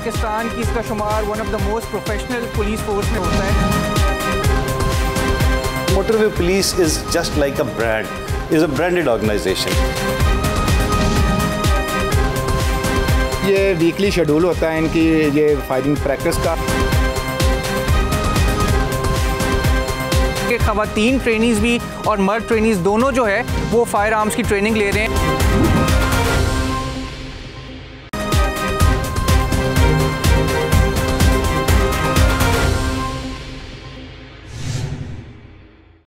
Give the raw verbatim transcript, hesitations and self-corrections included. पाकिस्तान की इसका शुमार one of the most professional police force में होता है। Motorway police is just like a brand, is a branded organisation. ये वीकली शेड्यूल होता है इनकी ये फायरिंग प्रैक्टिस का। खवातीन ट्रेनिज भी और मर्द ट्रेनिज दोनों जो है वो फायर आर्म्स की ट्रेनिंग ले रहे हैं।